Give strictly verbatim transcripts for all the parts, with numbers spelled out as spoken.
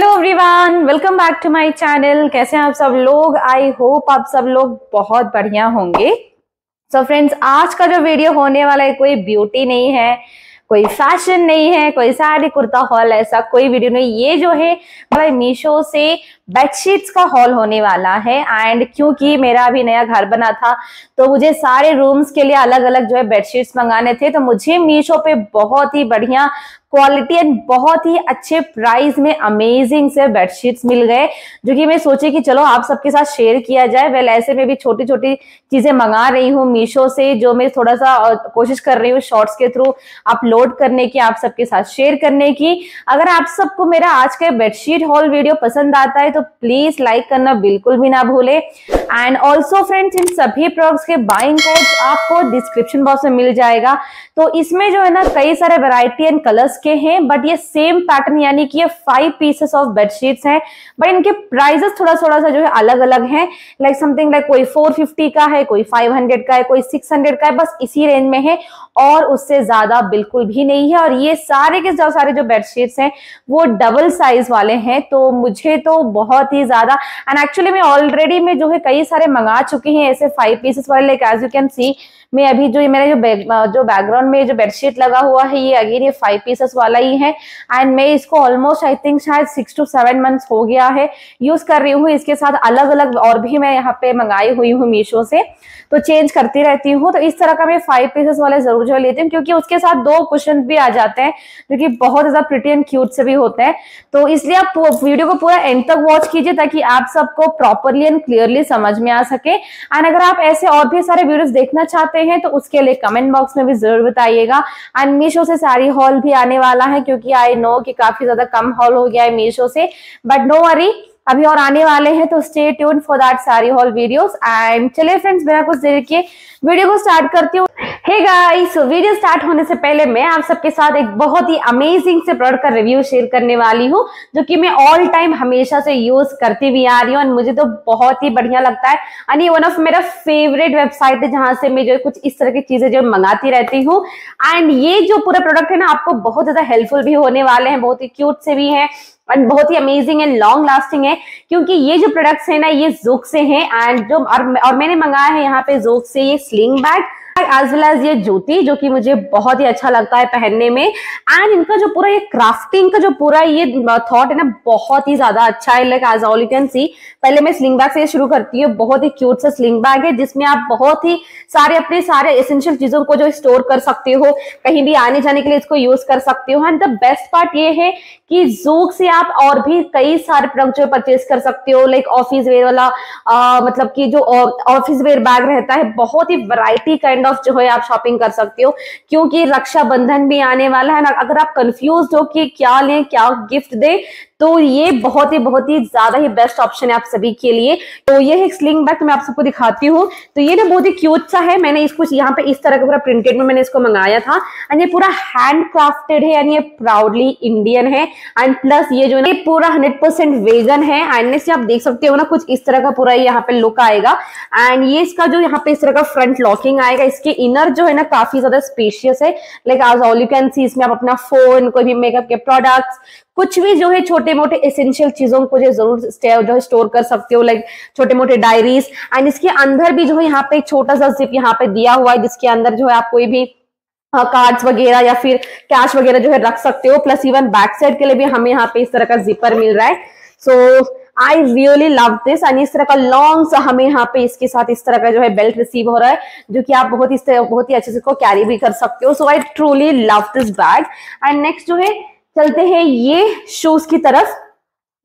Hello everyone, welcome back to my channel. कैसे हैं आप सब लोग? आई होप आप सब लोग बहुत बढ़िया होंगे। सो फ्रेंड्स, आज का जो वीडियो होने वाला है कोई ब्यूटी नहीं है, कोई फैशन नहीं है, कोई साड़ी कुर्ता हॉल, ऐसा कोई वीडियो नहीं। ये जो है भाई मीशो से बेडशीट्स का हॉल होने वाला है। एंड क्योंकि मेरा अभी नया घर बना था तो मुझे सारे रूम्स के लिए अलग अलग जो है बेडशीट्स मंगाने थे, तो मुझे मीशो पे बहुत ही बढ़िया क्वालिटी एंड बहुत ही अच्छे प्राइस में अमेजिंग से बेडशीट्स मिल गए, जो कि मैं सोचे कि चलो आप सबके साथ शेयर किया जाए। वेल ऐसे में भी छोटी छोटी चीजें मंगा रही हूँ मीशो से, जो मैं थोड़ा सा कोशिश कर रही हूँ शॉर्ट्स के थ्रू अपलोड करने की, आप सबके साथ शेयर करने की। अगर आप सबको मेरा आज का बेडशीट हॉल वीडियो पसंद आता है तो प्लीज लाइक करना बिल्कुल भी ना भूले। एंड ऑल्सो फ्रेंड्स, इन सभी प्रोडक्ट्स के बाइंग कोड आपको डिस्क्रिप्शन बॉक्स में मिल जाएगा। तो इसमें जो है ना कई सारे वैरायटी एंड कलर्स के हैं, बट ये सेम पैटर्न यानी कि ये फाइव पीसेस ऑफ बेडशीट्स हैं, बट इनके प्राइसेस थोड़ा थोड़ा सा जो है अलग अलग हैं। लाइक समथिंग लाइक कोई फोर फिफ्टी का है, कोई फाइव हंड्रेड का है, कोई सिक्स हंड्रेड का है, बस इसी रेंज में है और उससे ज्यादा बिल्कुल भी नहीं है। और ये सारे के सारे जो बेडशीट्स हैं वो डबल साइज वाले हैं, तो मुझे तो बहुत ही ज्यादा एंड एक्चुअली मैं ऑलरेडी में जो है कई सारे मंगा चुकी हैं ऐसे फाइव पीसेस वाले। Like as you can see, मैं अभी जो मेरा जो बैक जो बैकग्राउंड में जो बेडशीट लगा हुआ है ये अगेन ये फाइव पीसेस वाला ही है। एंड मैं इसको ऑलमोस्ट आई थिंक शायद सिक्स टू सेवन मंथ्स हो गया है यूज कर रही हूँ। इसके साथ अलग अलग और भी मैं यहाँ पे मंगाई हुई हूँ मीशो से, तो चेंज करती रहती हूँ। तो इस तरह का मैं फाइव पीसेस वाले जरूर जो लेती हूँ, क्योंकि उसके साथ दो कुशन भी आ जाते हैं जो कि बहुत ज्यादा प्रिटी एंड क्यूट से भी होते हैं। तो इसलिए आप वीडियो को पूरा एंड तक वॉच कीजिए ताकि आप सबको प्रॉपरली एंड क्लियरली समझ में आ सके। एंड अगर आप ऐसे और भी सारे वीडियोस देखना चाहते हैं तो उसके लिए कमेंट बॉक्स में भी जरूर बताइएगा। एंड मीशो से सारी हॉल भी आने वाला है, क्योंकि आई नो कि काफी ज्यादा कम हॉल हो गया है मीशो से, बट नो वरी अभी और आने वाले हैं, तो स्टे ट्यून्ड फॉर दैट सारी हॉल वीडियोस। एंड चलिए फ्रेंड्स, बिना कुछ देर के वीडियो को स्टार्ट करती हूँ। Hey guys, so video start होने से पहले मैं आप सबके साथ एक बहुत ही अमेजिंग से प्रोडक्ट का रिव्यू शेयर करने वाली हूँ, जो कि मैं ऑल टाइम हमेशा से यूज करती भी आ रही हूँ। मुझे तो बहुत ही बढ़िया लगता है एंड ये वन ऑफ मेरा फेवरेट वेबसाइट है जहाँ से मैं जो कुछ इस तरह की चीजें जो मंगाती रहती हूँ। एंड ये जो पूरा प्रोडक्ट है ना आपको बहुत ज्यादा हेल्पफुल भी होने वाले हैं, बहुत ही क्यूट से भी है एंड बहुत ही अमेजिंग एंड लॉन्ग लास्टिंग है, क्योंकि ये जो प्रोडक्ट्स है ना ये ज़ूक से हैं। एंड जो और, और मैंने मंगाया है यहाँ पे ज़ूक से ये sling bag as well as ये जूती, जो कि मुझे बहुत ही अच्छा लगता है पहनने में। एंड इनका जो पूरा ये क्राफ्टिंग का जो पूरा ये थॉट है ना बहुत ही ज्यादा अच्छा है। Like as all you can see, पहले मैं स्लिंग बैग से शुरू करती हूँ। बहुत ही क्यूट सा स्लिंग बैग है जिसमें आप बहुत ही सारे अपने सारे एसेंशियल चीजों को जो स्टोर कर सकते हो, कहीं भी आने जाने के लिए इसको यूज कर सकते हो। एंड द बेस्ट पार्ट ये है कि ज़ूक से आप और भी कई सारे प्रोडक्ट जो परचेज कर सकते हो। लाइक ऑफिस वेयर वाला आ, मतलब कि जो ऑफिस वेयर बैग रहता है, बहुत ही वैरायटी काइंड ऑफ जो है आप शॉपिंग कर सकते हो, क्योंकि रक्षाबंधन भी आने वाला है ना। अगर आप कंफ्यूज हो कि क्या लें क्या गिफ्ट दें, तो ये बहुत ही बहुत ही ज्यादा ही बेस्ट ऑप्शन है आप सभी के लिए। तो ये है स्लिंग बैग, तो मैं आप सबको दिखाती हूँ। तो ये ना बहुत ही क्यूट सा है, मैंने इसको यहाँ पे इस तरह का पूरा प्रिंटेड में मैंने इसको मंगाया था। एंड ये पूरा हैंड क्राफ्टेड है, यानी ये प्राउडली इंडियन है। एंड प्लस ये जो है पूरा हंड्रेड परसेंट वेगन है। एंड इससे आप देख सकते हो ना कुछ इस तरह का पूरा यहाँ पे लुक आएगा। एंड ये इसका जो यहाँ पे इस तरह का फ्रंट लॉकिंग आएगा। इसके इनर जो है ना काफी ज्यादा स्पेशियस है। Like as all you can see, इसमें आप अपना फोन, कोई भी मेकअप के प्रोडक्ट्स, कुछ भी जो है छोटे मोटे एसेंशियल चीजों को जो जरूर जो है स्टोर कर सकते हो, लाइक छोटे मोटे डायरीज। एंड इसके अंदर भी जो है यहाँ पे एक छोटा सा जिप यहाँ पे दिया हुआ है, जिसके अंदर जो है आप कोई भी कार्ड्स वगैरह या फिर कैश वगैरह जो है रख सकते हो। प्लस इवन बैक साइड के लिए भी हमें यहाँ पे इस तरह का जिपर मिल रहा है। So I really love this. And इस तरह का लॉन्ग सा हमें यहाँ पे इसके साथ इस तरह का जो है बेल्ट रिसीव हो रहा है, जो कि आप बहुत इस तरह बहुत ही अच्छे से इसको कैरी भी कर सकते हो। So I truly love this bag. And next जो है चलते हैं ये शूज की तरफ,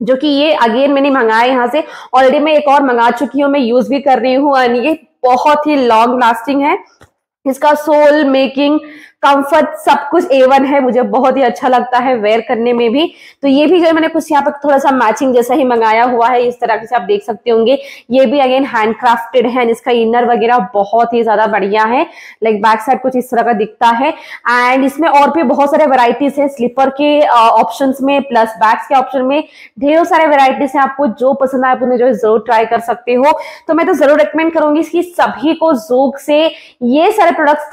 जो कि ये अगेन मैंने मंगाया यहाँ से। ऑलरेडी मैं एक और मंगा चुकी हूँ, मैं यूज भी कर रही हूँ। एंड ये बहुत ही लॉन्ग लास्टिंग है, इसका सोल मेकिंग कंफर्ट सब कुछ ए वन है। मुझे बहुत ही अच्छा लगता है वेयर करने में भी। तो ये भी जो मैंने कुछ यहाँ पर थोड़ा सा मैचिंग जैसा ही मंगाया हुआ है, इस तरह से आप देख सकते होंगे। ये भी अगेन हैंडक्राफ्टेड है एंड इसका इनर वगैरह बहुत ही ज्यादा बढ़िया है। लाइक बैक साइड कुछ इस तरह का दिखता है। एंड इसमें और भी बहुत सारे वेराइटीज है, स्लीपर के ऑप्शन में प्लस बैग्स के ऑप्शन में ढेरों सारे वेराइटीज है। आपको जो पसंद आए आप उन्हें जो है जरूर ट्राई कर सकते हो। तो मैं तो जरूर रिकमेंड करूंगी इसकी सभी को ज़ूक से ये सारे प्रोडक्ट्स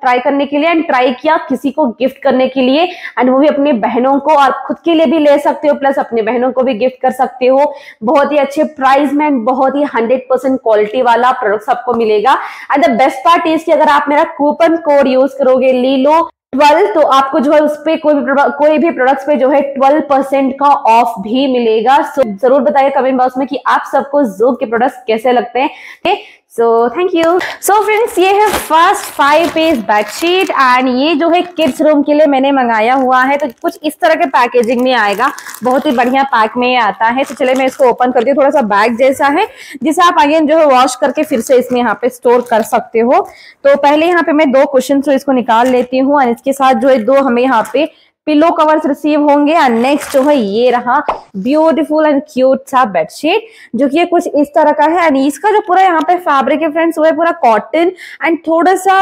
ट्राई करने के लिए। टाइम ट्राई किया किसी को गिफ्ट करने के लिए, एंड वो भी अपनी बहनों को और खुद के लिए भी ले सकते हो, प्लस अपने बहनों को भी गिफ्ट कर सकते हो। बहुत ही अच्छे प्राइस में बहुत ही हंड्रेड परसेंट क्वालिटी वाला प्रोडक्ट आपको मिलेगा। And the best part is कि अगर आप मेरा कूपन कोड यूज करोगे लीलो ट्वेल्व, तो आपको जो है उस पर कोई भी कोई भी प्रोडक्ट्स पे जो है ट्वेल्व परसेंट का ऑफ भी मिलेगा। सो so, जरूर बताइए कमेंट बॉक्स में कि आप सबको ज़ूक के प्रोडक्ट्स कैसे लगते हैं। So thank you. So friends, ये है first five page bedsheet and ये जो है किड्स रूम के लिए मैंने मंगाया हुआ है, तो कुछ इस तरह के पैकेजिंग में आएगा। बहुत ही बढ़िया पैक में ये आता है। तो चले मैं इसको ओपन करती हूँ। थोड़ा सा बैग जैसा है जिसे आप अगेन जो है वॉश करके फिर से इसमें यहाँ पे स्टोर कर सकते हो। तो पहले यहाँ पे मैं दो क्वेश्चन जो इसको निकाल लेती हूँ एंड इसके साथ जो है दो हमें यहाँ पे पिलो कवर्स रिसीव होंगे। एंड नेक्स्ट जो है ये रहा ब्यूटीफुल एंड क्यूट सा बेडशीट जो कि ये कुछ इस तरह का है। एंड इसका जो पूरा यहाँ पे फैब्रिक है फ्रेंड्स वो है पूरा कॉटन एंड थोड़ा सा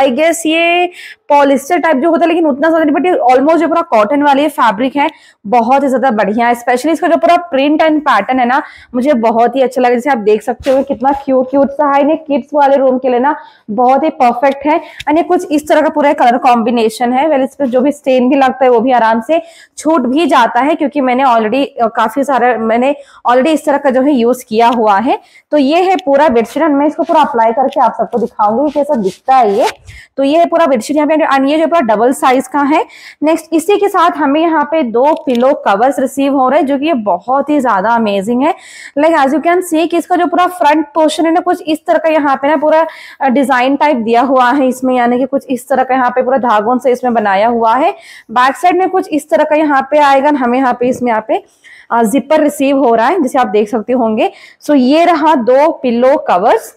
आई गेस ये पॉलिस्टर टाइप जो होता है, लेकिन उतना ज्यादा नहीं, बट ये ऑलमोस्ट जो पूरा कॉटन वाली फैब्रिक है बहुत ही ज्यादा बढ़िया है। स्पेशली इसका जो पूरा प्रिंट एंड पैटर्न है ना मुझे बहुत ही अच्छा लगा। जैसे आप देख सकते हो कितना क्यूट क्यूट सा है। किड्स वाले रूम के लिए ना बहुत ही परफेक्ट है। एंड ये कुछ इस तरह का पूरा कलर कॉम्बिनेशन है। वेल इस पर जो भी स्टेन भी लगता है वो भी आराम से छूट भी जाता है, क्योंकि मैंने ऑलरेडी काफी सारा मैंने ऑलरेडी इस तरह का जो है यूज किया हुआ है। तो ये है पूरा बेडशीट। मैं इसको पूरा अप्लाई करके आप सबको दिखाऊंगी कैसा दिखता है ये। तो ये है पूरा बेडशीट यहाँ पे और ये जो पूरा डबल साइज का है। नेक्स्ट इसी के साथ हमें यहाँ पे दो पिलो कवर्स रिसीव हो रहे हैं जो कि ये बहुत ही ज्यादा अमेजिंग है। Like as you can see कि इसका जो पूरा फ्रंट पोर्शन है ना कुछ इस तरह का यहाँ पे ना पूरा डिजाइन टाइप दिया हुआ है इसमें, यानी कि कुछ इस तरह का यहाँ पे पूरा धागों से इसमें बनाया हुआ है। बैक साइड में कुछ इस तरह का यहाँ पे आएगा। हमें यहाँ पे इसमें यहाँ पे जिपर रिसीव हो रहा है जिसे आप देख सकते होंगे। सो ये रहा दो पिलो कवर्स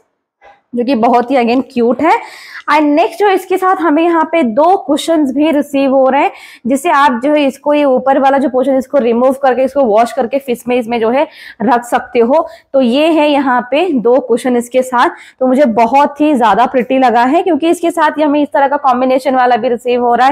जो कि बहुत ही अगेन क्यूट है। एंड नेक्स्ट जो इसके साथ हमें यहाँ पे दो कुशन्स भी रिसीव हो रहे हैं जिसे आप जो है इसको ये ऊपर वाला जो पोर्शन इसको रिमूव करके इसको वॉश करके फिर में इसमें जो है रख सकते हो। तो ये है यहाँ पे दो कुशन इसके साथ। तो मुझे बहुत ही ज्यादा प्रिटी लगा है, क्योंकि इसके साथ हमें इस तरह का कॉम्बिनेशन वाला भी रिसीव हो रहा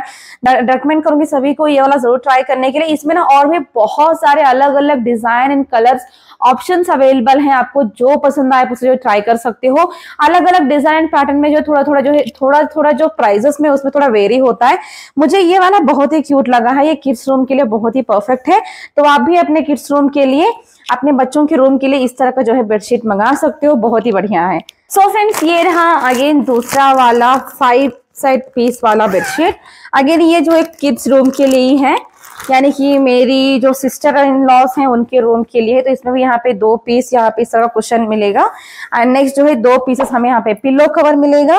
है। रिकमेंड करूंगी सभी को ये वाला जरूर ट्राई करने के लिए। इसमें ना और भी बहुत सारे अलग अलग design and colours options available हैं। आपको जो पसंद आए उसे जो ट्राई कर सकते हो। अलग अलग डिजाइन पैटर्न में जो थोड़ा थोड़ा जो है थोड़ा थोड़ा जो प्राइजेस में उसमें थोड़ा वेरी होता है। मुझे ये वाला बहुत ही क्यूट लगा है। ये किड्स रूम के लिए बहुत ही परफेक्ट है। तो आप भी अपने किड्स रूम के लिए अपने बच्चों के रूम के लिए इस तरह का जो है बेडशीट मंगा सकते हो। बहुत ही बढ़िया है। सो फ्रेंड्स, ये रहा अगेन दूसरा वाला फाइव साइड पीस वाला बेडशीट। अगेन ये जो है किड्स रूम के लिए ही है, यानी कि मेरी जो सिस्टर इन लॉस हैं उनके रूम के लिए। तो इसमें भी यहाँ पे दो पीस यहाँ पे इस तरह का कुशन मिलेगा। एंड नेक्स्ट जो है दो पीसेस हमें यहाँ पे पिलो कवर मिलेगा।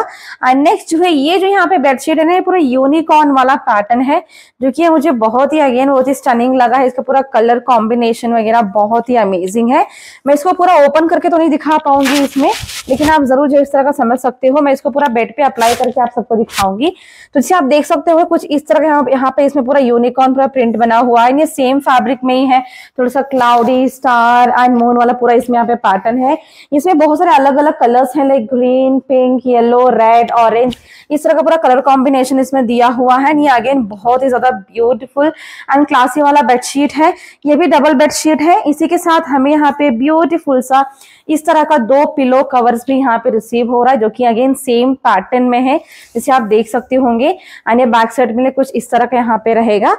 एंड नेक्स्ट जो है ये जो यहाँ पे बेडशीट है ना ये पूरा यूनिकॉर्न वाला पैटर्न है जो कि मुझे बहुत ही अगेन बहुत ही स्टनिंग लगा है। इसका पूरा कलर कॉम्बिनेशन वगैरह बहुत ही अमेजिंग है। मैं इसको पूरा ओपन करके तो नहीं दिखा पाऊंगी इसमें, लेकिन आप जरूर जो इस तरह का समझ सकते हो। मैं इसको पूरा बेड पे अप्लाई करके आप सबको दिखाऊंगी। तो जैसे आप देख सकते हो कुछ इस तरह का यहाँ पे इसमें पूरा यूनिकॉर्न पूरा प्रिंट बना हुआ है। ये सेम फैब्रिक में ही है, थोड़ा सा क्लाउडी स्टार एंड मून वाला पूरा इसमें यहाँ पे पैटर्न है। इसमें बहुत सारे अलग अलग कलर्स हैं, like green, pink, yellow, red, orange, इस तरह का पूरा कलर कॉम्बिनेशन इसमें दिया हुआ है। ये अगेन बहुत ही ज्यादा ब्यूटीफुल एंड क्लासी वाला बेडशीट है। ये भी डबल बेडशीट है। इसी के साथ हमें यहाँ पे ब्यूटीफुल सा इस तरह का दो पिलो कवर्स भी यहाँ पे रिसीव हो रहा है जो कि अगेन सेम पैटर्न में है जिसे आप देख सकते होंगे। एंड बैक साइड में कुछ इस तरह का यहाँ पे रहेगा।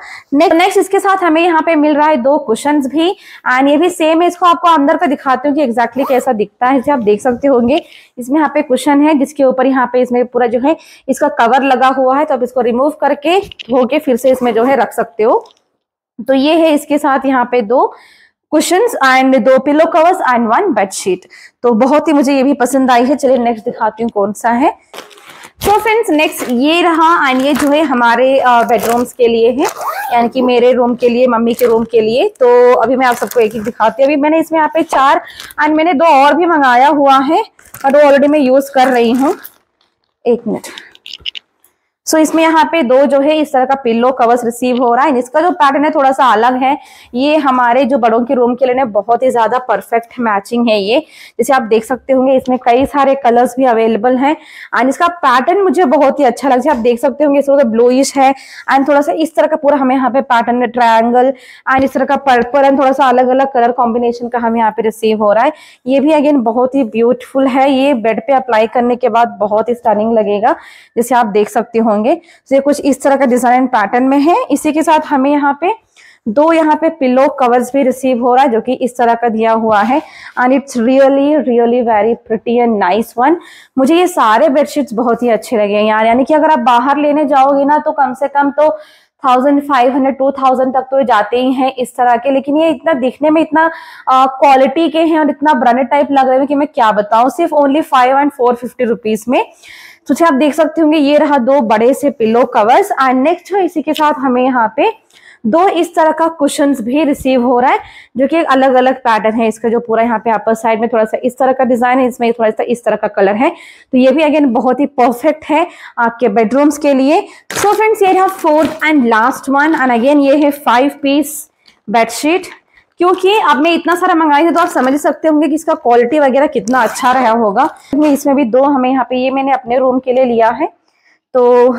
नेक्स्ट इसके साथ हमें यहाँ पे मिल रहा है दो कुशन्स भी। एंड ये भी सेम है। इसको आपको अंदर का दिखाती हूँ कि एग्जैक्टली कैसा दिखता है। इसे आप देख सकते होंगे इसमें यहाँ पे कुशन है जिसके ऊपर यहाँ पे इसमें पूरा जो है इसका कवर लगा हुआ है। तो आप इसको रिमूव करके धो के फिर से इसमें जो है रख सकते हो। तो ये है इसके साथ यहाँ पे दो कुशन्स एंड दो pillow covers and one bedsheet. तो बहुत ही मुझे ये भी पसंद आई है। चलिए नेक्स्ट दिखाती हूँ कौन सा है। सो फ्रेंड्स, नेक्स्ट ये रहा एंड ये जो है हमारे बेडरूम्स के लिए है, यानी कि मेरे रूम के लिए, मम्मी के रूम के लिए। तो अभी मैं आप सबको एक एक दिखाती हूँ। अभी मैंने इसमें यहाँ पे चार एंड मैंने दो और भी मंगाया हुआ है और वो ऑलरेडी मैं यूज कर रही हूँ। एक मिनट। सो so, इसमें यहाँ पे दो जो है इस तरह का पिलो कवर्स रिसीव हो रहा है। इसका जो पैटर्न है थोड़ा सा अलग है। ये हमारे जो बड़ों के रूम के लिए ना बहुत ही ज्यादा परफेक्ट मैचिंग है ये। जैसे आप देख सकते होंगे इसमें कई सारे कलर्स भी अवेलेबल हैं एंड इसका पैटर्न मुझे बहुत ही अच्छा लगा। आप देख सकते होंगे इसमें ब्लूइश है एंड थोड़ा सा इस तरह का पूरा हमें यहाँ पे पैटर्न है, ट्रायंगल एंड इस तरह का पर्पल एंड थोड़ा सा अलग अलग कलर कॉम्बिनेशन का हमें यहाँ पे रिसीव हो रहा है। ये भी अगेन बहुत ही ब्यूटीफुल है। ये बेड पे अप्लाई करने के बाद बहुत ही स्टनिंग लगेगा, जैसे आप देख सकते हो। होंगे। तो ये कुछ इस तरह का डिजाइन पैटर्न में है। इसी के साथ हमें यहाँ पे दो यहाँ पे पिलो कवर्स भी रिसीव हो रहा है जो कि इस तरह का दिया हुआ है। And it's really really very pretty and nice one. मुझे ये सारे बेडशीट्स बहुत ही अच्छे लगे यार, यानी कि अगर आप बाहर लेने जाओगे ना तो कम से कम तो thousand five hundred to thousand तक तो ये जाते ही हैं इस तरह के, लेकिन ये इतना दिखने में इतना क्वालिटी के हैं और इतना ब्रांडेड टाइप लग रहे हैं कि मैं क्या बताऊं। सिर्फ only five and four fifty rupees में तो आप देख सकते होंगे। ये रहा दो बड़े से पिलो कवर्स। एंड नेक्स्ट इसी के साथ हमें यहाँ पे दो इस तरह का कुशन्स भी रिसीव हो रहा है जो कि अलग अलग पैटर्न है इसका, जो पूरा यहाँ पे अपर साइड में थोड़ा सा इस तरह का डिजाइन है, इसमें थोड़ा सा इस तरह का कलर है। तो ये भी अगेन बहुत ही परफेक्ट है आपके बेडरूम्स के लिए। सो फ्रेंड्स ये रहा fourth and last one. And again ये है फाइव पीस बेडशीट। क्योंकि अब मैं इतना सारा मंगाई थी तो आप समझ सकते होंगे कि इसका क्वालिटी वगैरह कितना अच्छा रहा होगा। इसमें भी दो हमें यहाँ पे, ये मैंने अपने रूम के लिए लिया है तो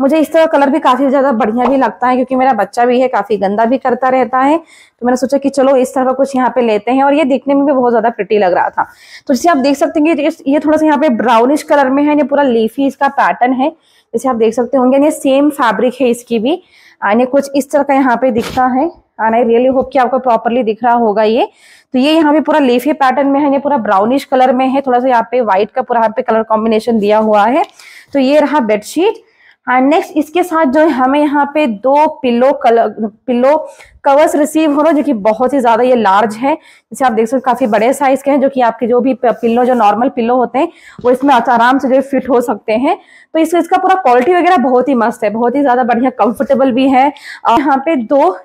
मुझे इस तरह कलर भी काफी ज्यादा बढ़िया भी लगता है, क्योंकि मेरा बच्चा भी है काफी गंदा भी करता रहता है, तो मैंने सोचा कि चलो इस तरह का कुछ यहाँ पे लेते हैं। और ये दिखने में भी बहुत ज्यादा प्रिटी लग रहा था। तो जैसे आप देख सकते हैं कि ये थोड़ा सा यहाँ पे ब्राउनिश कलर में है, ये पूरा लीफी इसका पैटर्न है जैसे आप देख सकते होंगे। ये सेम फैब्रिक है इसकी भी, यानी कुछ इस तरह का यहाँ पे दिखता है। एंड आई रियली होप कि आपको प्रॉपरली दिख रहा होगा ये। तो ये यहाँ पे पूरा लीफी पैटर्न में है, ये पूरा ब्राउनिश कलर में है, थोड़ा सा यहाँ पे व्हाइट का पूरा यहाँ पे कलर कॉम्बिनेशन दिया हुआ है। तो ये रहा बेडशीट। एंड नेक्स्ट इसके साथ जो है हमें यहाँ पे दो pillow colour pillow covers receive हो रहे जो कि बहुत ही ज्यादा ये लार्ज है, जिसे आप देख सकते काफी बड़े साइज के हैं, जो कि आपके जो भी पिलो जो नॉर्मल पिलो होते हैं वो इसमें आराम से जो फिट हो सकते हैं। तो इस, इसका पूरा क्वालिटी वगैरह बहुत ही मस्त है, बहुत ही ज्यादा बढ़िया कंफर्टेबल भी है। यहाँ पे दो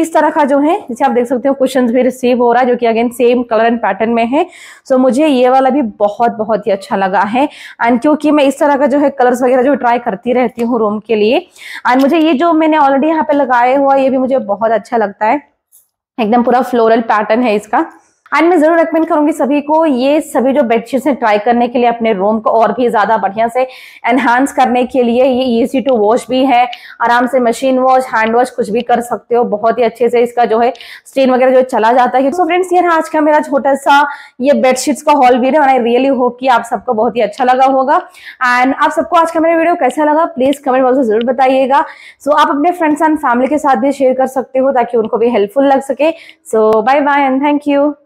इस तरह का जो है जैसे आप देख सकते हो कुशन्स भी रिसीव हो रहा है जो कि again same colour and pattern में है। सो so, मुझे ये वाला भी बहुत बहुत ही अच्छा लगा है। एंड क्योंकि मैं इस तरह का जो है कलर्स वगैरह जो ट्राई करती रहती हूँ रूम के लिए। एंड मुझे ये जो मैंने ऑलरेडी यहाँ पे लगाया हुआ ये भी मुझे बहुत अच्छा लगता है, एकदम पूरा फ्लोरल पैटर्न है इसका। एंड मैं जरूर रेकमेंड करूंगी सभी को ये सभी जो बेडशीट्स हैं ट्राई करने के लिए, अपने रूम को और भी ज्यादा बढ़िया से एनहांस करने के लिए। ये इजी टू वॉश भी है, आराम से मशीन वॉश हैंड वॉश कुछ भी कर सकते हो, बहुत ही अच्छे से इसका जो है स्टेन वगैरह जो चला जाता है। सो फ्रेंड्स ये आज का मेरा छोटा सा ये बेडशीट्स का haul video. I really hope कि आप सबको बहुत ही अच्छा लगा होगा। एंड आप सबको आज का मेरा वीडियो कैसा लगा प्लीज कमेंट बॉक्स में जरूर बताइएगा। सो आप अपने फ्रेंड्स एंड फैमिली के साथ भी शेयर कर सकते हो ताकि उनको भी हेल्पफुल लग सके। So bye bye and thank you.